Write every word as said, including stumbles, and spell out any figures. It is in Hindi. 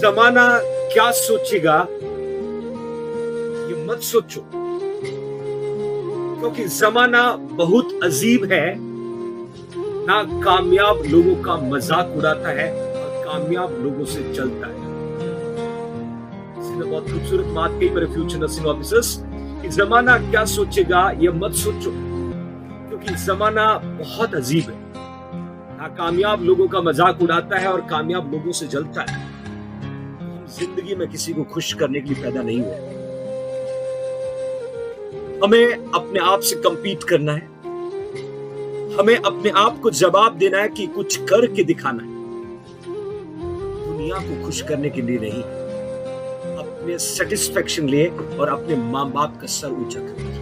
जमाना क्या सोचेगा ये मत सोचो, क्योंकि जमाना बहुत अजीब है। ना कामयाब लोगों का मजाक उड़ाता है और कामयाब लोगों से चलता है। इसने बहुत खूबसूरत बात कही मेरे फ्यूचर नर्सिंग ऑफिसर्स कि जमाना क्या सोचेगा ये मत सोचो, क्योंकि जमाना बहुत अजीब है। ना कामयाब लोगों का मजाक उड़ाता है और कामयाब लोगों से जलता है। जिंदगी में किसी को खुश करने के लिए पैदा नहीं हुए। हमें अपने आप से कंपीट करना है, हमें अपने आप को जवाब देना है कि कुछ करके दिखाना है। दुनिया को खुश करने के लिए नहीं, अपने सेटिस्फेक्शन लिए और अपने मां बाप का सर ऊंचा करने के लिए।